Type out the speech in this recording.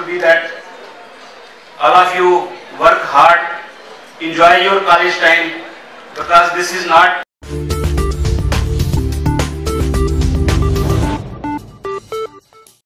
would be that all of you work hard, enjoy your college time, because this is not